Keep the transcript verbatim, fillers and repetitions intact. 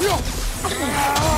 Go!